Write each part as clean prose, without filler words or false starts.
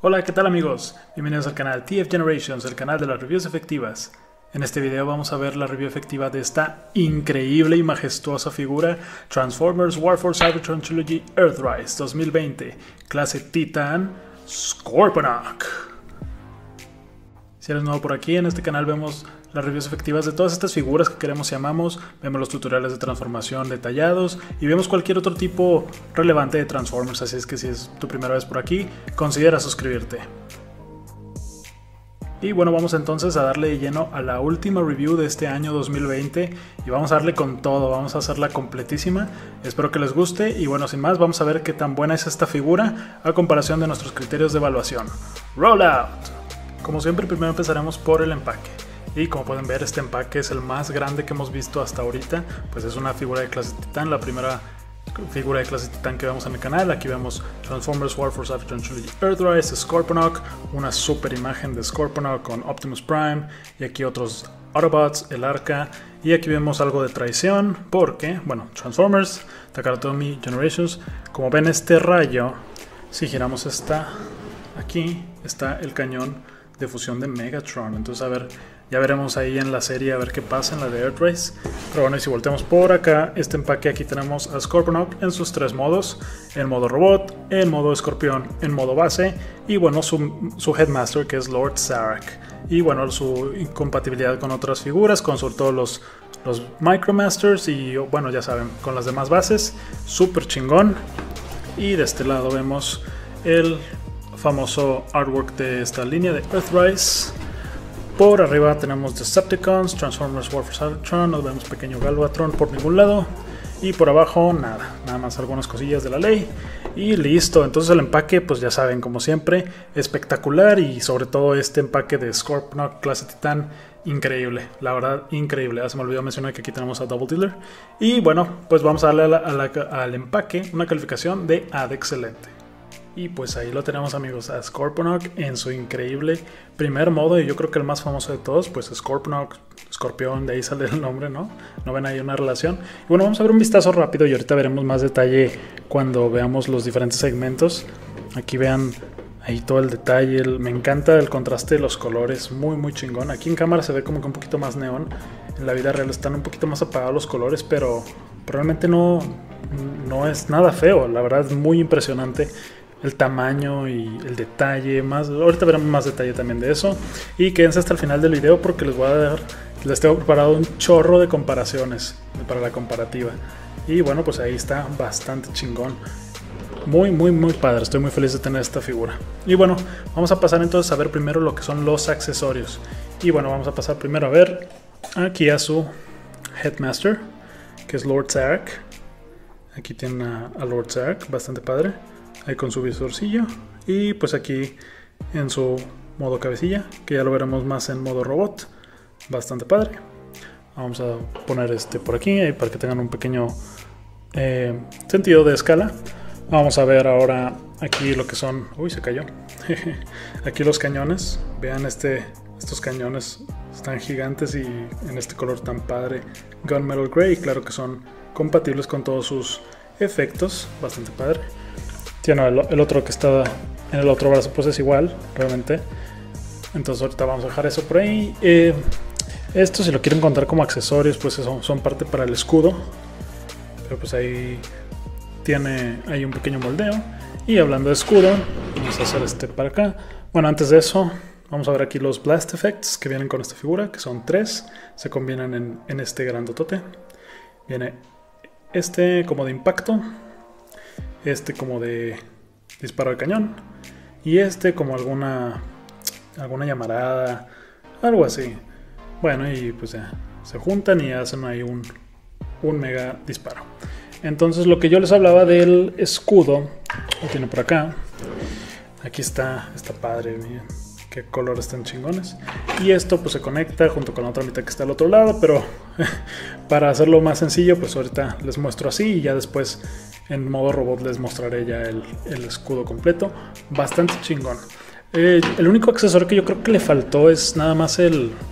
Hola, ¿qué tal amigos? Bienvenidos al canal TF Generations, el canal de las reviews efectivas. En este video vamos a ver la review efectiva de esta increíble y majestuosa figura, Transformers War for Cybertron Trilogy Earthrise 2020, clase Titan, Scorponok. Si eres nuevo por aquí, en este canal vemos las reviews efectivas de todas estas figuras que queremos y amamos, vemos los tutoriales de transformación detallados y vemos cualquier otro tipo relevante de Transformers, así es que si es tu primera vez por aquí, considera suscribirte. Y bueno, vamos entonces a darle de lleno a la última review de este año 2020 y vamos a darle con todo, vamos a hacerla completísima, espero que les guste y bueno, sin más, vamos a ver qué tan buena es esta figura a comparación de nuestros criterios de evaluación. ¡Rollout! Como siempre, primero empezaremos por el empaque. Y como pueden ver, este empaque es el más grande que hemos visto hasta ahorita, pues es una figura de clase Titán, la primera figura de clase Titán que vemos en el canal. Aquí vemos Transformers War for Cybertron Trilogy Earthrise, Scorponok, una super imagen de Scorponok con Optimus Prime, y aquí otros Autobots, el Arca, y aquí vemos algo de traición, porque, bueno, Transformers, Takaratomi, Generations, como ven este rayo, si giramos esta, aquí está el cañón de fusión de Megatron, entonces a ver... Ya veremos ahí en la serie a ver qué pasa en la de Earthrise. Pero bueno, y si volteamos por acá, este empaque aquí tenemos a Scorponok en sus tres modos. En modo robot, en modo escorpión, en modo base. Y bueno, su headmaster que es Lord Zarak. Y bueno, su incompatibilidad con otras figuras, con sobre todo los Micromasters y bueno, ya saben, con las demás bases. Súper chingón. Y de este lado vemos el famoso artwork de esta línea de Earthrise. Por arriba tenemos Decepticons, Transformers War for Cybertron, no vemos pequeño Galvatron por ningún lado. Y por abajo nada, nada más algunas cosillas de la ley. Y listo, entonces el empaque pues ya saben, como siempre, espectacular. Y sobre todo este empaque de Scorponok clase Titán, increíble, la verdad increíble. Ya se me olvidó mencionar que aquí tenemos a Double Dealer. Y bueno, pues vamos a darle al empaque una calificación de A de excelente. Y pues ahí lo tenemos amigos, a Scorponok en su increíble primer modo y yo creo que el más famoso de todos, pues Scorponok, escorpión, de ahí sale el nombre, ¿no? No ven ahí una relación. Y bueno, vamos a ver un vistazo rápido y ahorita veremos más detalle cuando veamos los diferentes segmentos. Aquí vean ahí todo el detalle, me encanta el contraste de los colores, muy muy chingón. Aquí en cámara se ve como que un poquito más neón, en la vida real están un poquito más apagados los colores, pero realmente no es nada feo, la verdad es muy impresionante. El tamaño y el detalle, ahorita veremos más detalle también de eso. Y quédense hasta el final del video porque les voy a dar, les tengo preparado un chorro de comparaciones para la comparativa. Y bueno, pues ahí está, bastante chingón. Muy, muy, muy padre, estoy muy feliz de tener esta figura. Y bueno, vamos a pasar entonces a ver primero lo que son los accesorios. Y bueno, vamos a pasar primero a ver aquí a su headmaster, que es Lord Zarak. Aquí tienen a Lord Zarak, bastante padre. Ahí con su visorcillo y pues aquí en su modo cabecilla, que ya lo veremos más en modo robot, bastante padre. Vamos a poner este por aquí para que tengan un pequeño sentido de escala. Vamos a ver ahora aquí lo que son, uy se cayó, aquí los cañones, vean estos cañones están gigantes y en este color tan padre, Gunmetal Grey, claro que son compatibles con todos sus efectos, bastante padre. No, el otro que está en el otro brazo pues es igual realmente, entonces ahorita vamos a dejar eso por ahí. Esto si lo quieren contar como accesorios pues son parte para el escudo, pero pues ahí tiene ahí un pequeño moldeo. Y hablando de escudo, vamos a hacer este para acá. Bueno, antes de eso vamos a ver aquí los blast effects que vienen con esta figura, que son tres, se combinan en este grandotote. Viene este como de impacto, este como de disparo de cañón y este como alguna llamarada, algo así. Bueno, y pues ya se juntan y hacen ahí un mega disparo. Entonces lo que yo les hablaba del escudo, lo tiene por acá. Aquí está padre, miren qué colores tan chingones. Y esto pues se conecta junto con la otra mitad que está al otro lado, pero para hacerlo más sencillo pues ahorita les muestro así y ya después en modo robot les mostraré ya el escudo completo. Bastante chingón. El único accesorio que yo creo que le faltó es nada más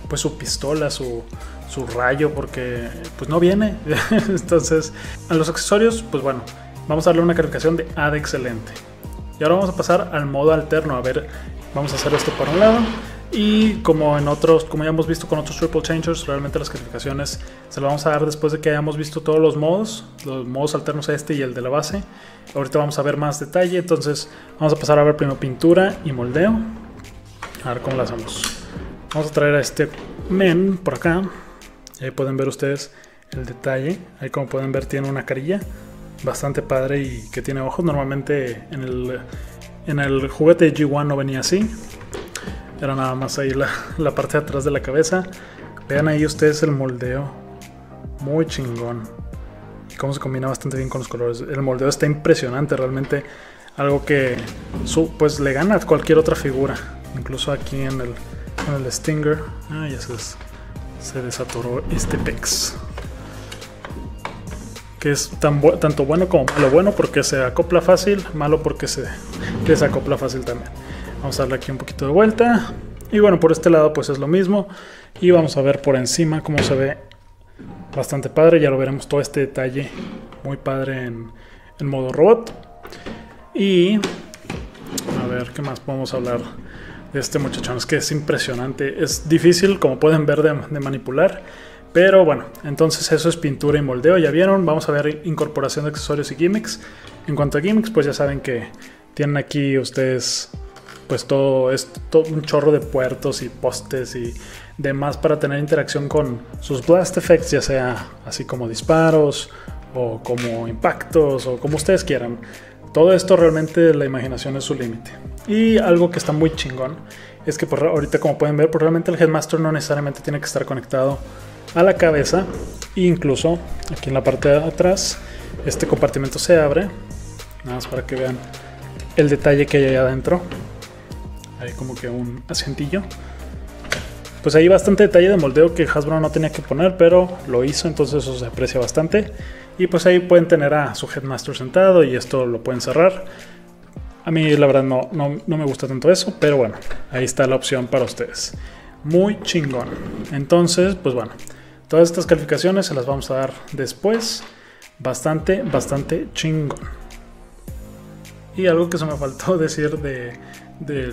pues su pistola, su rayo, porque pues no viene. Entonces a los accesorios pues bueno, vamos a darle una calificación de A de excelente. Y ahora vamos a pasar al modo alterno. A ver, vamos a hacer esto por un lado. Y como en otros, como ya hemos visto con otros Triple Changers, realmente las calificaciones se las vamos a dar después de que hayamos visto todos los modos alternos a este y el de la base. Ahorita vamos a ver más detalle, entonces vamos a pasar a ver primero pintura y moldeo. A ver cómo lo hacemos. Vamos a traer a este men por acá. Y ahí pueden ver ustedes el detalle. Ahí como pueden ver tiene una carilla bastante padre y que tiene ojos. Normalmente en el juguete de G1 no venía así. Era nada más ahí la parte de atrás de la cabeza. Vean ahí ustedes el moldeo. Muy chingón. Y cómo se combina bastante bien con los colores. El moldeo está impresionante realmente. Algo que pues le gana a cualquier otra figura. Incluso aquí en el Stinger. Ah, ya se desatoró este pex. Que es tanto bueno como malo. Bueno porque se acopla fácil. Malo porque se desacopla fácil también. Vamos a darle aquí un poquito de vuelta. Y bueno, por este lado pues es lo mismo. Y vamos a ver por encima cómo se ve. Bastante padre. Ya lo veremos todo este detalle. Muy padre en modo robot. Y a ver qué más podemos hablar de este muchachón. Es que es impresionante. Es difícil, como pueden ver, de manipular. Pero bueno, entonces eso es pintura y moldeo. Ya vieron. Vamos a ver incorporación de accesorios y gimmicks. En cuanto a gimmicks, pues ya saben que tienen aquí ustedes... pues todo es un chorro de puertos y postes y demás para tener interacción con sus blast effects, ya sea así como disparos o como impactos o como ustedes quieran. Todo esto realmente la imaginación es su límite. Y algo que está muy chingón es que pues, ahorita como pueden ver, pues, realmente el Headmaster no necesariamente tiene que estar conectado a la cabeza. E incluso aquí en la parte de atrás este compartimento se abre, nada más para que vean el detalle que hay allá adentro. Hay como que un asientillo. Pues hay bastante detalle de moldeo que Hasbro no tenía que poner, pero lo hizo, entonces eso se aprecia bastante. Y pues ahí pueden tener a su Headmaster sentado y esto lo pueden cerrar. A mí la verdad no me gusta tanto eso, pero bueno, ahí está la opción para ustedes. Muy chingón. Entonces, pues bueno, todas estas calificaciones se las vamos a dar después. Bastante, bastante chingón. Y algo que se me faltó decir de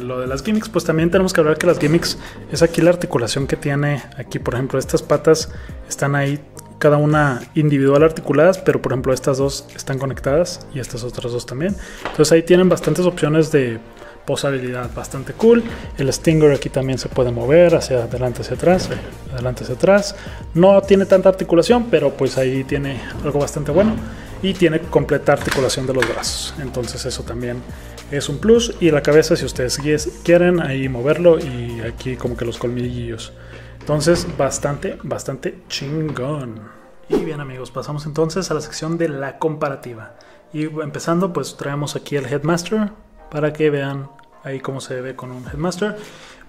lo de las gimmicks, pues también tenemos que hablar que las gimmicks es aquí la articulación que tiene aquí. Por ejemplo, estas patas están ahí, cada una individual articuladas, pero por ejemplo estas dos están conectadas y estas otras dos también. Entonces ahí tienen bastantes opciones de posabilidad, bastante cool. El Stinger aquí también se puede mover hacia adelante, hacia atrás, adelante, hacia atrás. No tiene tanta articulación, pero pues ahí tiene algo bastante bueno. Y tiene completa articulación de los brazos. Entonces eso también es un plus. Y la cabeza, si ustedes quieren ahí moverlo. Y aquí como que los colmillos. Entonces bastante, bastante chingón. Y bien amigos, pasamos entonces a la sección de la comparativa. Y empezando pues traemos aquí el Headmaster. Para que vean ahí cómo se ve con un Headmaster.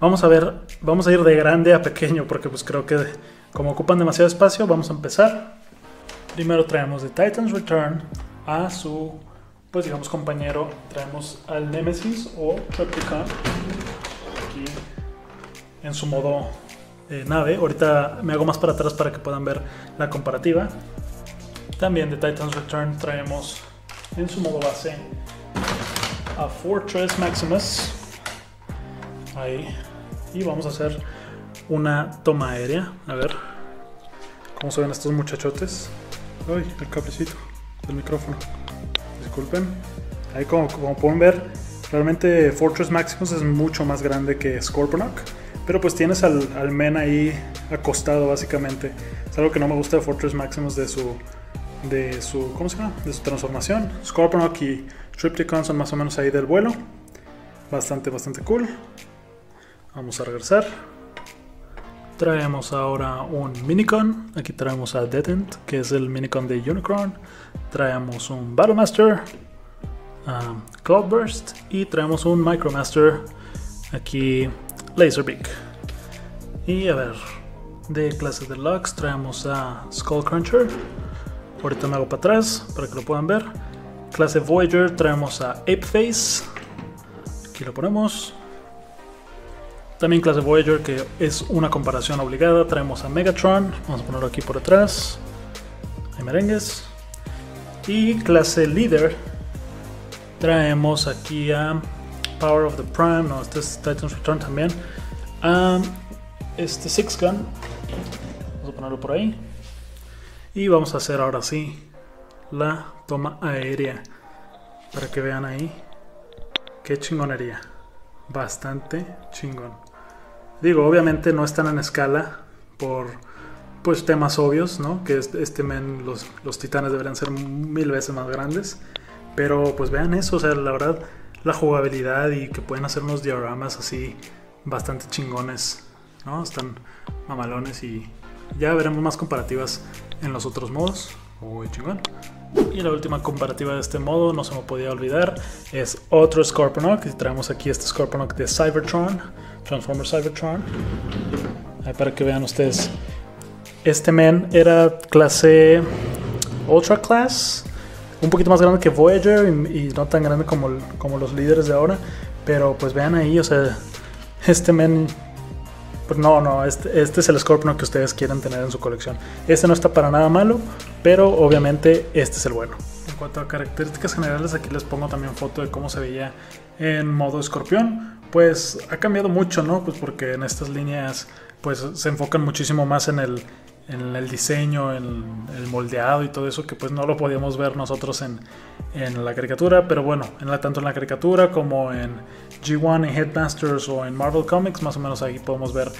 Vamos a ver, vamos a ir de grande a pequeño. Porque pues creo que como ocupan demasiado espacio, vamos a empezar. Primero traemos de Titans Return a su, pues digamos, compañero. Traemos al Nemesis o Trypticon aquí en su modo nave. Ahorita me hago más para atrás para que puedan ver la comparativa. También de Titans Return traemos en su modo base a Fortress Maximus. Ahí. Y vamos a hacer una toma aérea. A ver cómo se ven estos muchachotes. Uy, el cablecito del micrófono. Disculpen. Ahí como pueden ver, realmente Fortress Maximus es mucho más grande que Scorponok. Pero pues tienes al men ahí acostado básicamente. Es algo que no me gusta de Fortress Maximus, de su ¿cómo se llama? De su transformación. Scorponok y Trypticon son más o menos ahí del vuelo. Bastante, bastante cool. Vamos a regresar. Traemos ahora un Minicon. Aquí traemos a Dead End, que es el Minicon de Unicron. Traemos un Battlemaster, Cloudburst, y traemos un Micromaster, aquí Laserbeak. Y a ver, de clase Deluxe traemos a Skullcruncher. Ahorita me hago para atrás para que lo puedan ver. Clase Voyager traemos a Apeface. Aquí lo ponemos. También clase Voyager, que es una comparación obligada, traemos a Megatron. Vamos a ponerlo aquí por atrás. Hay merengues. Y clase Leader Traemos aquí a Power of the Prime, no, este es Titans Return también. Este Six Gun, vamos a ponerlo por ahí. Y vamos a hacer ahora sí la toma aérea, para que vean ahí qué chingonería. Bastante chingón. Digo, obviamente no están en escala por pues temas obvios, ¿no? Que este men, los titanes deberían ser 1000 veces más grandes. Pero pues vean eso, o sea, la verdad, la jugabilidad y que pueden hacer unos dioramas así bastante chingones, ¿no? Están mamalones y ya veremos más comparativas en los otros modos. Uy, chingón. Y la última comparativa de este modo, no se me podía olvidar, es otro Scorponok. Y traemos aquí este Scorponok de Cybertron, Transformers Cybertron. Ahí para que vean ustedes. Este men era clase Ultra Class, un poquito más grande que Voyager y no tan grande como los líderes de ahora. Pero pues vean ahí, o sea, este men... Pues este es el Scorponok que ustedes quieren tener en su colección. Este no está para nada malo, pero obviamente este es el bueno. En cuanto a características generales, aquí les pongo también foto de cómo se veía en modo escorpión. Pues ha cambiado mucho, ¿no? Pues porque en estas líneas pues se enfocan muchísimo más en el diseño, en el moldeado y todo eso, que pues no lo podíamos ver nosotros en la caricatura. Pero bueno, tanto en la caricatura como en G1, en Headmasters o en Marvel Comics, más o menos ahí podemos ver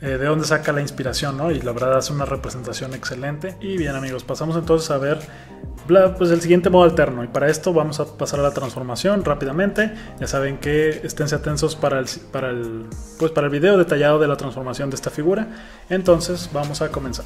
de dónde saca la inspiración, ¿no? Y la verdad hace una representación excelente. Y bien amigos, pasamos entonces a ver pues el siguiente modo alterno, y para esto vamos a pasar a la transformación rápidamente. Ya saben que esténse atentos para el video detallado de la transformación de esta figura. Entonces vamos a comenzar.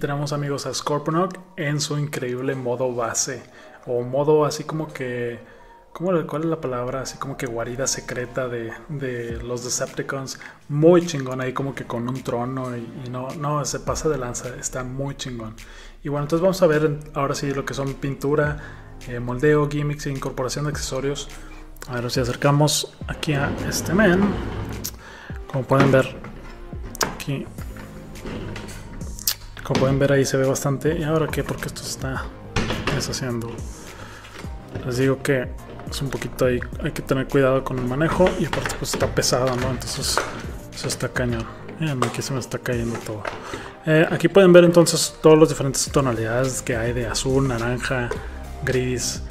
Tenemos amigos a Scorponok en su increíble modo base, o modo así como que, ¿cuál es la palabra? Así como que guarida secreta de los Decepticons. Muy chingón ahí, como que con un trono y no, se pasa de lanza, está muy chingón. Y bueno, entonces vamos a ver ahora sí lo que son pintura, moldeo, gimmicks e incorporación de accesorios. A ver si acercamos aquí a este men. Como pueden ver aquí, como pueden ver ahí se ve bastante. ¿Y ahora qué? Porque esto se está deshaciendo. Les digo que es un poquito ahí, hay que tener cuidado con el manejo. Y aparte pues está pesado, ¿no? Entonces eso está cañón. Aquí se me está cayendo todo. Aquí pueden ver entonces todos los diferentes tonalidades que hay de azul, naranja, gris.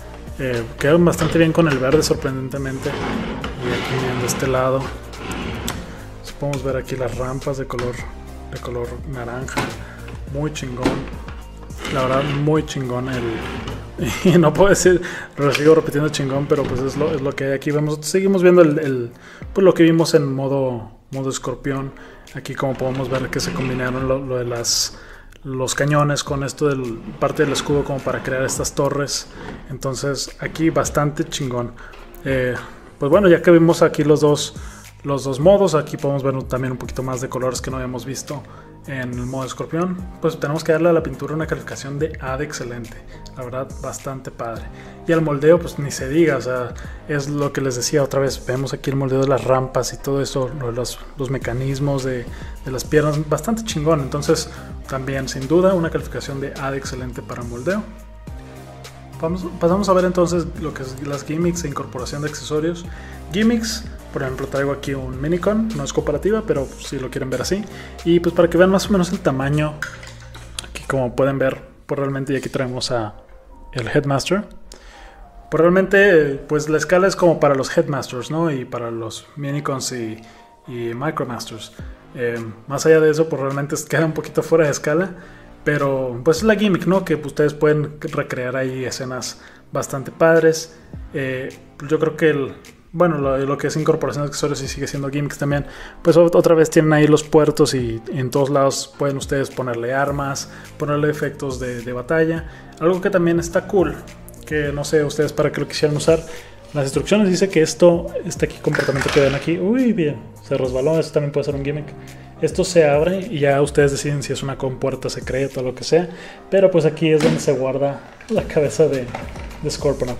Quedan bastante bien con el verde, sorprendentemente. Y aquí viendo este lado, entonces podemos ver aquí las rampas de color naranja. Muy chingón, la verdad, muy chingón y no puedo decir, lo sigo repitiendo chingón, pero pues es lo que hay aquí. Seguimos viendo pues lo que vimos en modo escorpión. Aquí como podemos ver que se combinaron lo de los cañones con esto del parte del escudo como para crear estas torres. Entonces aquí bastante chingón. Pues bueno, ya que vimos aquí los dos modos, aquí podemos ver también un poquito más de colores que no habíamos visto en el modo escorpión. Pues tenemos que darle a la pintura una calificación de A de excelente, la verdad bastante padre. Y al moldeo pues ni se diga, o sea, es lo que les decía otra vez, vemos aquí el moldeo de las rampas y todo eso, los mecanismos de las piernas, bastante chingón. Entonces también sin duda una calificación de A de excelente para moldeo. Pasamos a ver entonces lo que es las gimmicks e incorporación de accesorios. Gimmicks, por ejemplo, traigo aquí un Minicon, no es comparativa, pero si lo quieren ver así. Y pues para que vean más o menos el tamaño, aquí como pueden ver, pues realmente, y aquí traemos a el Headmaster. Pues realmente, pues la escala es como para los Headmasters, ¿no? Y para los Minicons y Micromasters. Más allá de eso, pues realmente queda un poquito fuera de escala. Pero pues es la gimmick, ¿no? Que ustedes pueden recrear ahí escenas bastante padres. Yo creo que el... Bueno, lo que es incorporación de accesorios y sigue siendo gimmicks también. Pues otra vez tienen ahí los puertos y en todos lados pueden ustedes ponerle armas, ponerle efectos de batalla. Algo que también está cool, que no sé ustedes para qué lo quisieran usar. Las instrucciones dice que esto, este aquí comportamiento que ven aquí, uy bien, se resbaló, eso también puede ser un gimmick. Esto se abre y ya ustedes deciden si es una compuerta secreta o lo que sea. Pero pues aquí es donde se guarda la cabeza de Scorponok.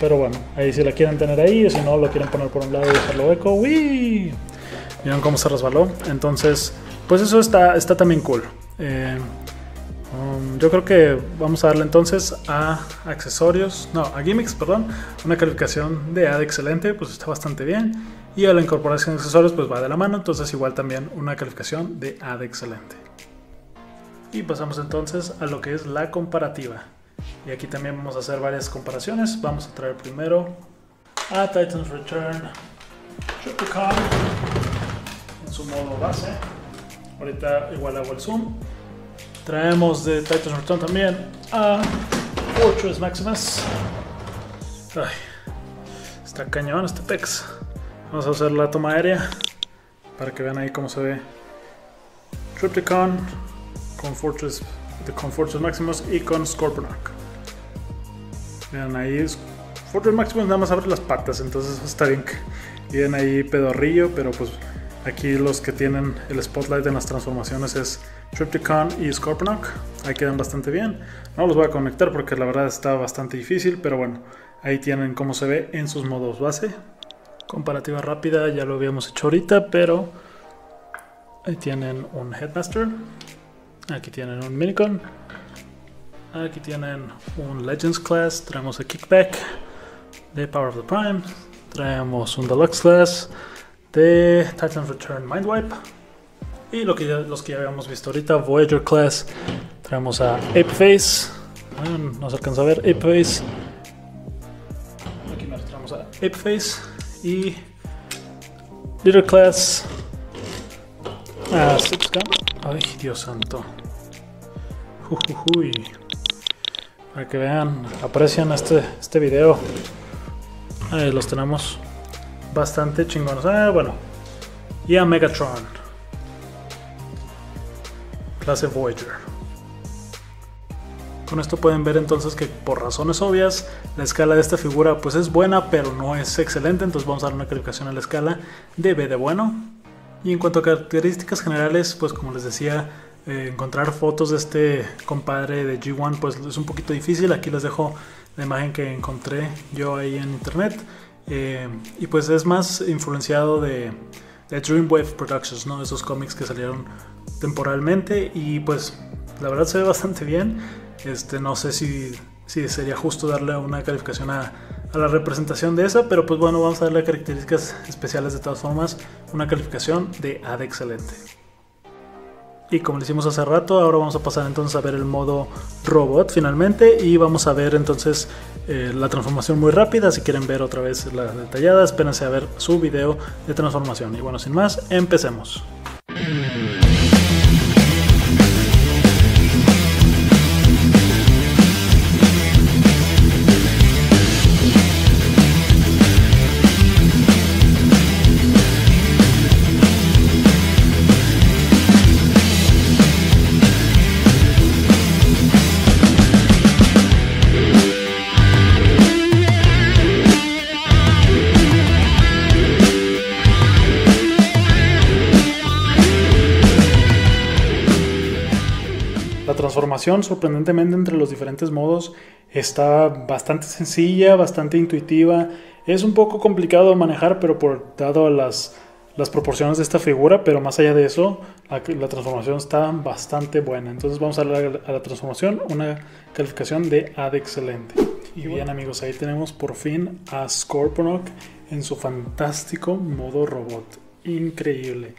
Pero bueno, ahí si la quieren tener ahí, o si no, lo quieren poner por un lado y dejarlo hueco. ¡Uy! ¿Vieron cómo se resbaló? Entonces, pues eso está también cool. Yo creo que vamos a darle entonces a accesorios, no, a gimmicks, perdón, una calificación de A de excelente, pues está bastante bien. Y a la incorporación de accesorios, pues va de la mano, entonces igual también una calificación de A de excelente. Y pasamos entonces a lo que es la comparativa. Y aquí también vamos a hacer varias comparaciones. Vamos a traer primero a Titans Return Trypticon en su modo base. Ahorita igual hago el zoom. Traemos de Titans Return también a Fortress Maximus. Ay, está cañón este pex. Vamos a hacer la toma aérea para que vean ahí cómo se ve Trypticon con Fortress Maximus y con Scorponok. Vean ahí, Fortress Maximus nada más abre las patas, entonces está bien que vienen ahí pedorrillo, pero pues aquí los que tienen el spotlight en las transformaciones es Trypticon y Scorponok. Ahí quedan bastante bien. No los voy a conectar porque la verdad está bastante difícil, pero bueno, ahí tienen cómo se ve en sus modos base. Comparativa rápida, ya lo habíamos hecho ahorita, pero ahí tienen un Headmaster. Aquí tienen un Minicon. Aquí tienen un Legends Class. Traemos a Kickback de Power of the Prime. Traemos un Deluxe Class de Titan's Return Mindwipe. Y los que ya habíamos visto ahorita, Voyager Class. Traemos a Apeface. No se alcanza a ver, Apeface. Aquí nos traemos a Apeface. Y Leader Class a Six Gun. Ay, Dios santo. Para que vean, aprecian este video. Ahí los tenemos bastante chingones. Bueno. Y a Megatron. Clase Voyager. Con esto pueden ver entonces que por razones obvias la escala de esta figura pues es buena, pero no es excelente. Entonces vamos a dar una calificación a la escala de B de bueno. Y en cuanto a características generales, pues como les decía, encontrar fotos de este compadre de G1 pues es un poquito difícil. Aquí les dejo la imagen que encontré yo ahí en internet. Y pues es más influenciado de Dreamwave Productions, ¿no? Esos cómics que salieron temporalmente y pues la verdad se ve bastante bien. No sé si sería justo darle una calificación a la representación de esa, pero pues bueno, vamos a darle características especiales de todas formas, una calificación de A de excelente. Y como lo hicimos hace rato, ahora vamos a pasar entonces a ver el modo robot finalmente y vamos a ver entonces la transformación muy rápida. Si quieren ver otra vez la detallada, espérense a ver su video de transformación. Y bueno, sin más, empecemos. Sorprendentemente entre los diferentes modos está bastante sencilla, bastante intuitiva. Es un poco complicado de manejar, pero dado las proporciones de esta figura, pero más allá de eso la transformación está bastante buena. Entonces vamos a darle a la transformación una calificación de A de excelente. Y bien amigos, ahí tenemos por fin a Scorponok en su fantástico modo robot, increíble.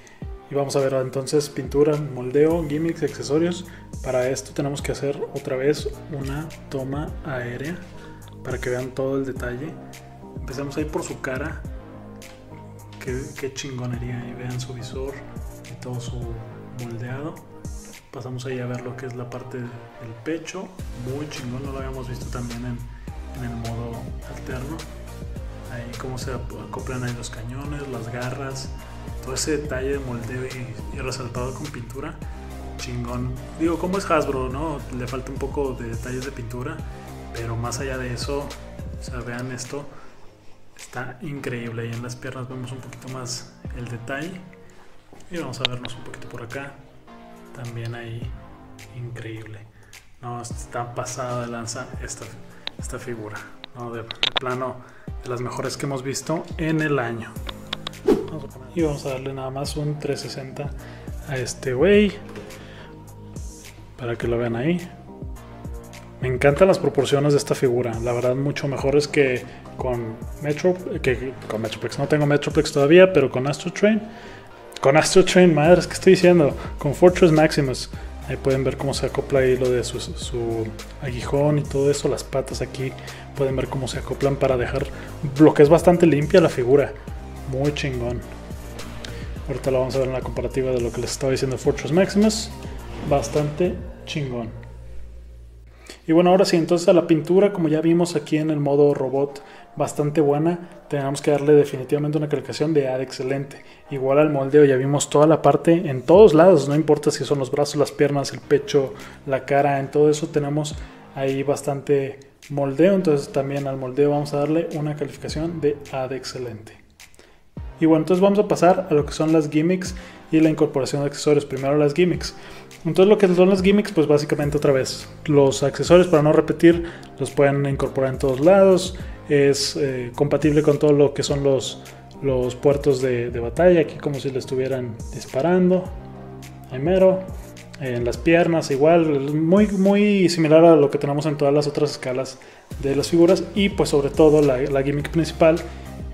Y vamos a ver entonces pintura, moldeo, gimmicks, accesorios. Para esto tenemos que hacer otra vez una toma aérea para que vean todo el detalle. Empezamos ahí por su cara. Qué chingonería, y vean su visor y todo su moldeado. Pasamos ahí a ver lo que es la parte del pecho, muy chingón, no lo habíamos visto también en el modo alterno. Ahí cómo se acoplan ahí los cañones, las garras, todo ese detalle de moldeo y resaltado con pintura, chingón. Digo, como es Hasbro, ¿no? Le falta un poco de detalles de pintura, pero más allá de eso, o sea, vean esto. Está increíble. Y en las piernas vemos un poquito más el detalle. Y vamos a vernos un poquito por acá. También ahí. Increíble. No, está pasada de lanza esta figura. No, de plano, de las mejores que hemos visto en el año. Y vamos a darle nada más un 360 a este güey. Para que lo vean ahí. Me encantan las proporciones de esta figura. La verdad, mucho mejores que con Metroplex. No tengo Metroplex todavía, pero con Astro Train. Con Astro Train, madres, ¿qué estoy diciendo? Con Fortress Maximus. Ahí pueden ver cómo se acopla ahí lo de su aguijón y todo eso. Las patas aquí pueden ver cómo se acoplan para dejar lo que es bastante limpia la figura. Muy chingón. Ahorita lo vamos a ver en la comparativa de lo que les estaba diciendo Fortress Maximus. Bastante chingón. Y bueno, ahora sí, entonces a la pintura, como ya vimos aquí en el modo robot, bastante buena. Tenemos que darle definitivamente una calificación de A de excelente. Igual al moldeo, ya vimos toda la parte en todos lados, no importa si son los brazos, las piernas, el pecho, la cara, en todo eso tenemos ahí bastante moldeo. Entonces también al moldeo vamos a darle una calificación de A de excelente. Y bueno, entonces vamos a pasar a lo que son las gimmicks y la incorporación de accesorios. Primero las gimmicks. Entonces lo que son las gimmicks, pues básicamente otra vez, los accesorios, para no repetir, los pueden incorporar en todos lados. Es compatible con todo lo que son los puertos de batalla. Aquí como si le estuvieran disparando. Ahí mero. En las piernas igual, muy similar a lo que tenemos en todas las otras escalas de las figuras. Y pues sobre todo la gimmick principal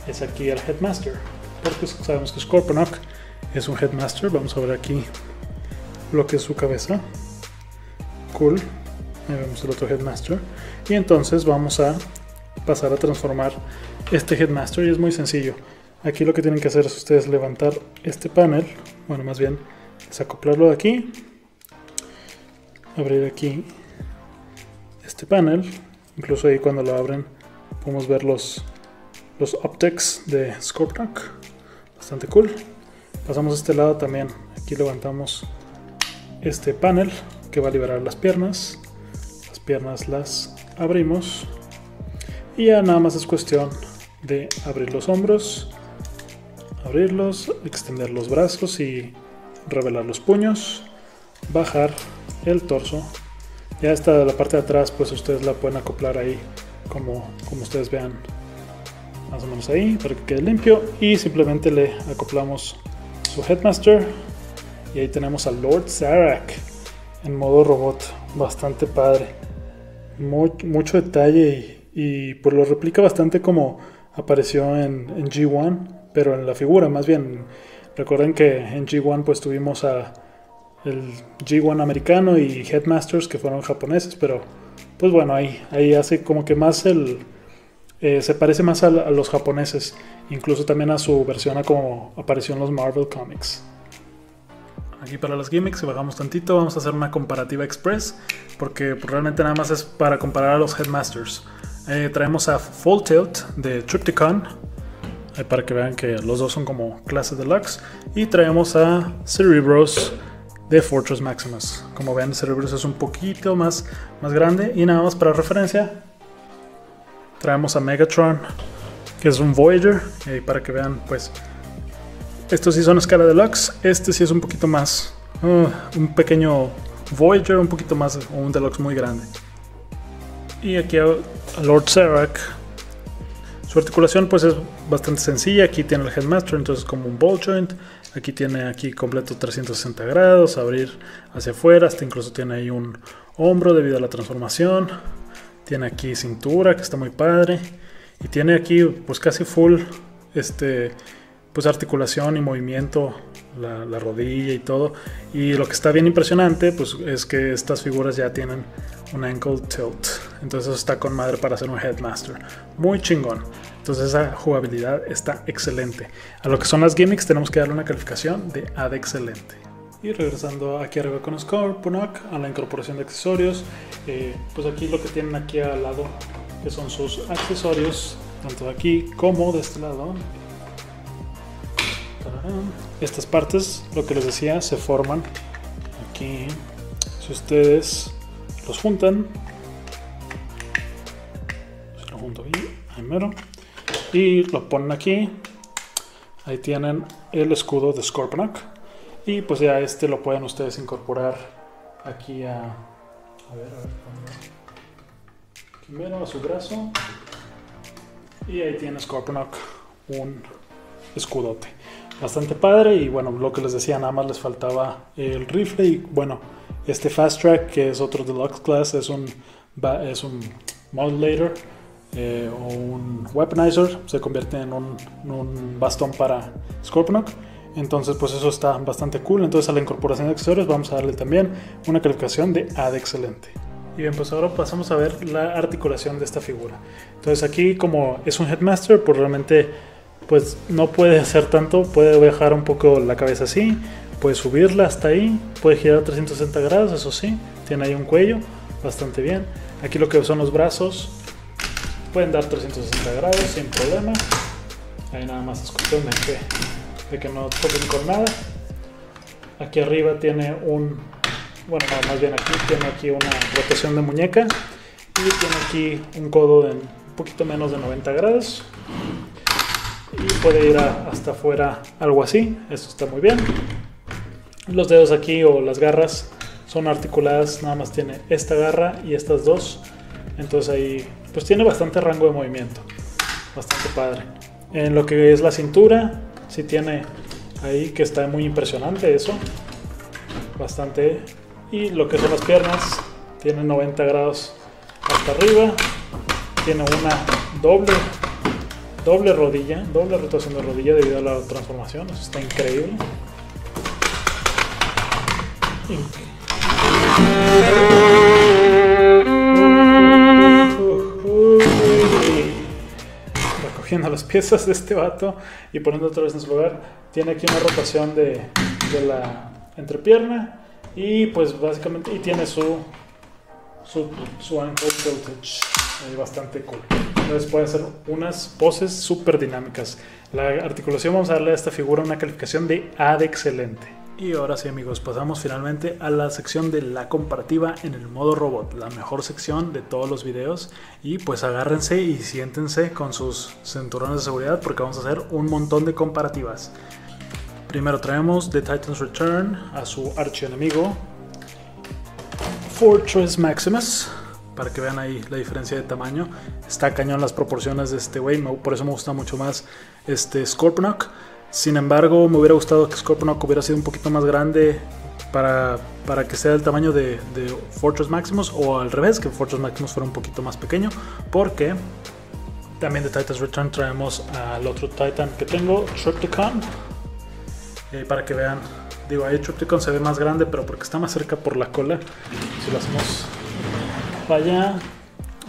es aquí el Headmaster. Porque sabemos que Scorponok es un Headmaster. Vamos a ver aquí lo que es su cabeza. Cool. Ahí vemos el otro Headmaster. Y entonces vamos a pasar a transformar este Headmaster. Y es muy sencillo. Aquí lo que tienen que hacer es ustedes levantar este panel. Bueno, más bien desacoplarlo de aquí. Abrir aquí este panel. Incluso ahí cuando lo abren podemos ver los optics de Scorponok. Bastante cool. Pasamos a este lado también. Aquí levantamos este panel que va a liberar las piernas. Las piernas las abrimos. Y ya nada más es cuestión de abrir los hombros. Abrirlos, extender los brazos y revelar los puños. Bajar el torso. Ya esta, la parte de atrás, pues ustedes la pueden acoplar ahí como ustedes vean. Más o menos ahí para que quede limpio. Y simplemente le acoplamos su Headmaster. Y ahí tenemos a Lord Zarak en modo robot. Bastante padre. Mucho detalle. Y pues lo replica bastante como apareció en G1. Pero en la figura más bien. Recuerden que en G1 pues tuvimos a el G1 americano y Headmasters que fueron japoneses. Pero pues bueno, ahí hace como que más el... se parece más a los japoneses, incluso también a su versión a como apareció en los Marvel Comics. Aquí para las gimmicks, si bajamos tantito, vamos a hacer una comparativa express, porque realmente nada más es para comparar a los Headmasters. Traemos a Full Tilt de Trypticon, para que vean que los dos son como clases deluxe. Y traemos a Cerebros de Fortress Maximus. Como ven, Cerebros es un poquito más grande. Y nada más para referencia, traemos a Megatron, que es un Voyager, para que vean, pues, estos sí son escala deluxe. Este sí es un poquito más, un pequeño Voyager, un poquito más, un deluxe muy grande. Y aquí a Lord Zarak, su articulación, pues, es bastante sencilla. Aquí tiene el Headmaster, entonces como un ball joint. Aquí tiene aquí completo 360 grados, abrir hacia afuera, hasta incluso tiene ahí un hombro debido a la transformación. Tiene aquí cintura, que está muy padre. Y tiene aquí pues casi full pues articulación y movimiento, la rodilla y todo. Y lo que está bien impresionante pues es que estas figuras ya tienen un ankle tilt. Entonces eso está con madre para hacer un Headmaster. Muy chingón. Entonces esa jugabilidad está excelente. A lo que son las gimmicks tenemos que darle una calificación de A de excelente. Y regresando aquí arriba con Scorponok, a la incorporación de accesorios, pues aquí lo que tienen aquí al lado, que son sus accesorios, tanto de aquí como de este lado. ¡Tarán! Estas partes, lo que les decía, se forman aquí. Si ustedes los juntan, se lo junto bien, ahí mero, y lo ponen aquí, ahí tienen el escudo de Scorponok. Y pues ya este lo pueden ustedes incorporar aquí a ver, primero a su brazo. Y ahí tiene Scorponok un escudote. Bastante padre. Y bueno, lo que les decía, nada más les faltaba el rifle. Y bueno, este Fast Track, que es otro Deluxe Class, es un Modulator o un Weaponizer. Se convierte en un bastón para Scorponok. Entonces pues eso está bastante cool. Entonces a la incorporación de accesorios vamos a darle también una calificación de A de excelente. Y bien, pues ahora pasamos a ver la articulación de esta figura. Entonces aquí, como es un Headmaster, pues realmente pues no puede hacer tanto. Puede bajar un poco la cabeza así, puede subirla hasta ahí, puede girar 360 grados, eso sí. Tiene ahí un cuello, bastante bien. Aquí lo que son los brazos, pueden dar 360 grados sin problema. Ahí nada más es cuestión de que no toquen con nada. Aquí arriba tiene aquí una rotación de muñeca, y tiene aquí un codo de un poquito menos de 90 grados y puede ir hasta afuera, algo así. Esto está muy bien. Los dedos aquí, o las garras, son articuladas, nada más tiene esta garra y estas dos. Entonces ahí pues tiene bastante rango de movimiento, bastante padre. En lo que es la cintura, sí tiene ahí, que está muy impresionante eso, bastante. Y lo que son las piernas, tiene 90 grados hasta arriba, tiene una doble rodilla, doble rotación de rodilla debido a la transformación. Eso está increíble. Las piezas de este vato y poniendo otra vez en su lugar. Tiene aquí una rotación de la entrepierna, y pues básicamente, y tiene su ankle tiltage, bastante cool. Entonces pueden ser unas poses súper dinámicas. La articulación, vamos a darle a esta figura una calificación de A de excelente. Y ahora sí, amigos, pasamos finalmente a la sección de la comparativa en el modo robot, la mejor sección de todos los videos. Y pues agárrense y siéntense con sus cinturones de seguridad, porque vamos a hacer un montón de comparativas. Primero traemos de Titans Return a su archienemigo Fortress Maximus, para que vean ahí la diferencia de tamaño. Está cañón las proporciones de este güey, por eso me gusta mucho más este Scorponok. Sin embargo, me hubiera gustado que Scorponok hubiera sido un poquito más grande para que sea el tamaño de Fortress Maximus, o al revés, que Fortress Maximus fuera un poquito más pequeño, porque también de Titans Return traemos al otro Titan que tengo, Trypticon, para que vean. Digo, ahí Trypticon se ve más grande, pero porque está más cerca por la cola. Si lo hacemos para allá,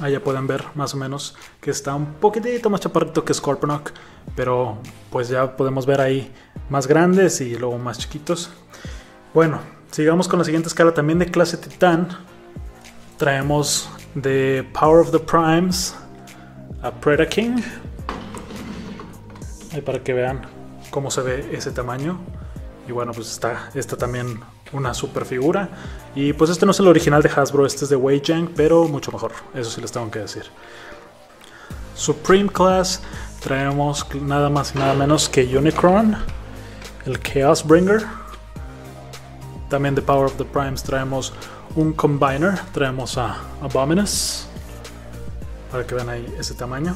allá pueden ver más o menos que está un poquitito más chaparrito que Scorponok, pero pues ya podemos ver ahí más grandes y luego más chiquitos. Bueno, sigamos con la siguiente escala. También de clase Titán traemos de Power of the Primes a Predaking, ahí para que vean cómo se ve ese tamaño. Y bueno, pues está también una super figura. Y pues este no es el original de Hasbro, este es de Wei Jang, pero mucho mejor, eso sí les tengo que decir. Supreme Class traemos nada más y nada menos que Unicron, el Chaosbringer. También de Power of the Primes traemos un Combiner, traemos a Abominus, para que vean ahí ese tamaño.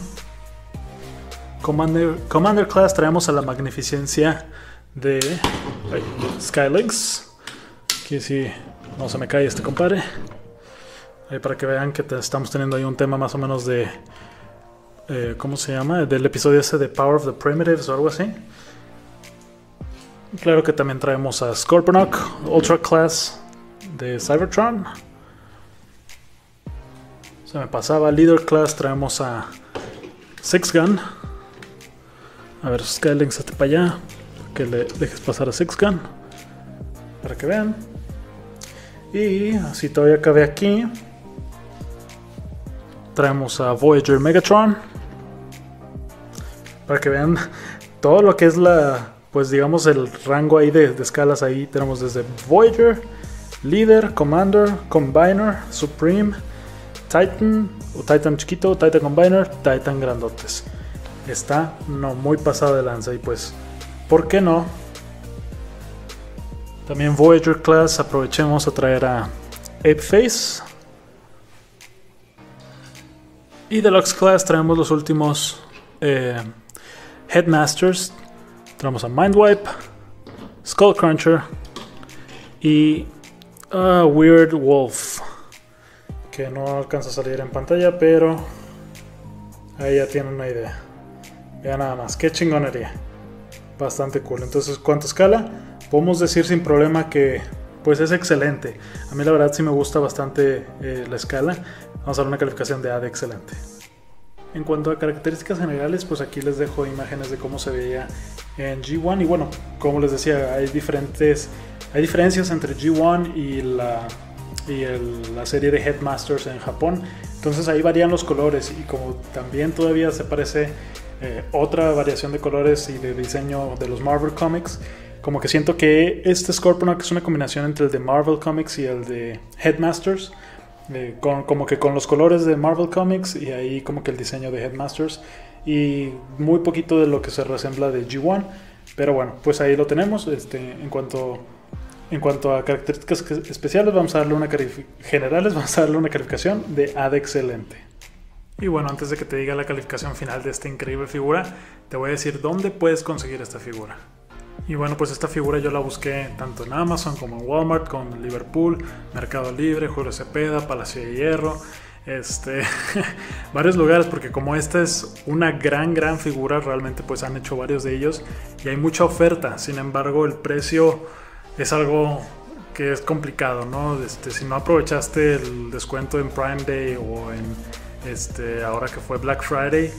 Commander Class traemos a la magnificencia de Skylinks, que si no se me cae este compadre, ahí para que vean que estamos teniendo ahí un tema más o menos de ¿cómo se llama? Del episodio ese de Power of the Primitives o algo así. Claro que también traemos a Scorponok Ultra Class de Cybertron, Se me pasaba. Leader Class traemos a Six Gun. A ver, Skylinks hasta para allá, que le dejes pasar a Six Gun, para que vean. Y así todavía cabe aquí. Traemos a Voyager Megatron, para que vean todo lo que es la, pues digamos el rango ahí de escalas. Ahí tenemos desde Voyager, Leader, Commander, Combiner, Supreme, Titan, o Titan chiquito, Titan Combiner, Titan grandotes. Está no muy pasada de lanza. Y pues, ¿por qué no? También Voyager Class, aprovechemos a traer a Apeface. Y Deluxe Class traemos los últimos Headmasters. Traemos a Mindwipe, Skullcruncher y Weird Wolf, que no alcanza a salir en pantalla, pero ahí ya tienen una idea. Vean nada más, qué chingonería. Bastante cool. Entonces, ¿cuánto escala? Podemos decir sin problema que pues es excelente. A mí la verdad sí me gusta bastante la escala. Vamos a dar una calificación de A de excelente. En cuanto a características generales, pues aquí les dejo imágenes de cómo se veía en G1. Y bueno, como les decía, hay diferencias entre G1 y la serie de Headmasters en Japón. Entonces ahí varían los colores, y como también todavía se parece otra variación de colores y de diseño de los Marvel Comics, como que siento que este Scorponok es una combinación entre el de Marvel Comics y el de Headmasters, como que con los colores de Marvel Comics y ahí como que el diseño de Headmasters, y muy poquito de lo que se resembla de G1. Pero bueno, pues ahí lo tenemos. En cuanto a características especiales, vamos a darle una generales, vamos a darle una calificación de A de excelente. Y bueno, antes de que te diga la calificación final de esta increíble figura, te voy a decir dónde puedes conseguir esta figura. Y bueno, pues esta figura yo la busqué tanto en Amazon como en Walmart, como en Liverpool, Mercado Libre, Julio Cepeda, Palacio de Hierro, varios lugares, porque como esta es una gran figura, realmente pues han hecho varios de ellos y hay mucha oferta. Sin embargo, el precio es algo que es complicado, ¿no? Si no aprovechaste el descuento en Prime Day o en ahora que fue Black Friday,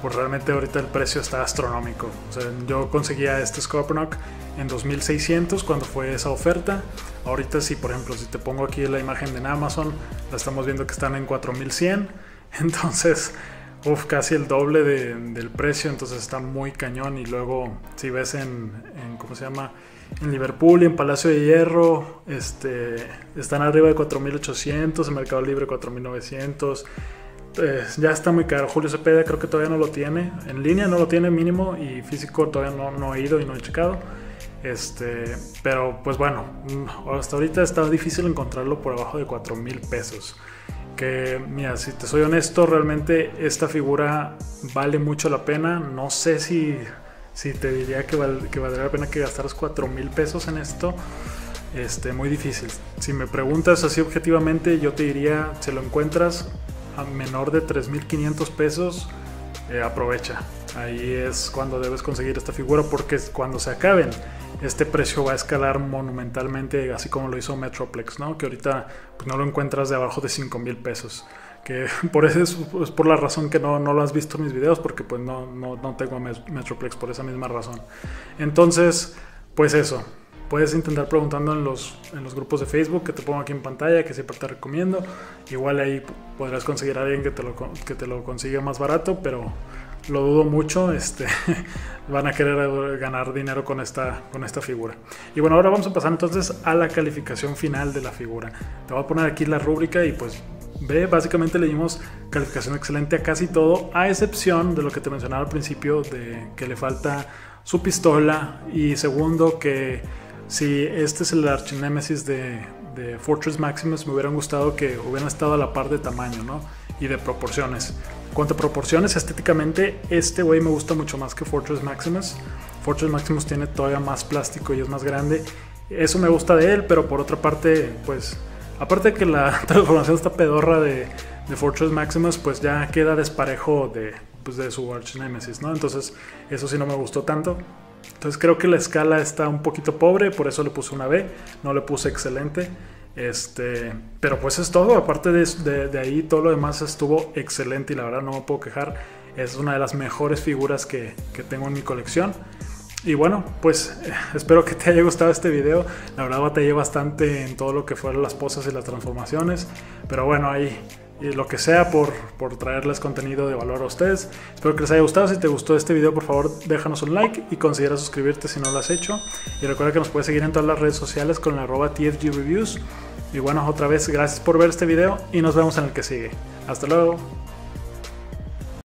pues realmente ahorita el precio está astronómico. O sea, yo conseguía este Scorponok en 2600 cuando fue esa oferta. Ahorita sí, por ejemplo, si te pongo aquí la imagen de Amazon, la estamos viendo que están en 4100. Entonces, casi el doble del precio. Entonces está muy cañón. Y luego si ves en ¿cómo se llama? En Liverpool y en Palacio de Hierro están arriba de 4800, en Mercado Libre 4900. Ya está muy caro. Julio Cepeda creo que todavía no lo tiene, en línea no lo tiene mínimo, y físico todavía no he ido y no he checado. Pero pues bueno, hasta ahorita está difícil encontrarlo por abajo de 4000 pesos. Que mira, si te soy honesto, realmente esta figura vale mucho la pena. No sé si te diría que valdría la pena que gastaras 4000 pesos en esto. Muy difícil. Si me preguntas así objetivamente, yo te diría, si lo encuentras a menor de 3500 pesos, aprovecha. Ahí es cuando debes conseguir esta figura, porque cuando se acaben, este precio va a escalar monumentalmente, así como lo hizo Metroplex, ¿no? Que ahorita pues no lo encuentras de abajo de 5000 pesos. Que por eso es por la razón que no lo has visto en mis videos, porque pues no tengo Metroplex por esa misma razón. Entonces, pues eso, puedes intentar preguntando en los grupos de Facebook que te pongo aquí en pantalla, que siempre te recomiendo. Igual ahí podrás conseguir a alguien que te lo consiga más barato, pero lo dudo mucho. Van a querer ganar dinero con esta figura. Y bueno, ahora vamos a pasar entonces a la calificación final de la figura. Te voy a poner aquí la rúbrica y pues ve, básicamente le dimos calificación excelente a casi todo, a excepción de lo que te mencionaba al principio, de que le falta su pistola, y segundo, que si este es el archinémesis de Fortress Maximus, me hubieran gustado que hubieran estado a la par de tamaño, ¿no? Y de proporciones. Cuanto a proporciones, estéticamente este güey me gusta mucho más que Fortress Maximus. Fortress Maximus tiene todavía más plástico y es más grande. Eso me gusta de él, pero por otra parte, pues aparte de que la transformación está pedorra de Fortress Maximus, pues ya queda desparejo de su archinémesis, ¿no? Entonces eso sí no me gustó tanto. Entonces creo que la escala está un poquito pobre, por eso le puse una B, no le puse excelente. Pero pues es todo. Aparte de ahí, todo lo demás estuvo excelente y la verdad no me puedo quejar. Es una de las mejores figuras que tengo en mi colección. Y bueno, pues espero que te haya gustado este video. La verdad batallé bastante en todo lo que fueron las poses y las transformaciones, pero bueno, ahí y lo que sea por traerles contenido de valor a ustedes. Espero que les haya gustado. Si te gustó este video, por favor déjanos un like y considera suscribirte si no lo has hecho. Y recuerda que nos puedes seguir en todas las redes sociales con la @TFGReviews. Y bueno, otra vez gracias por ver este video y nos vemos en el que sigue. Hasta luego.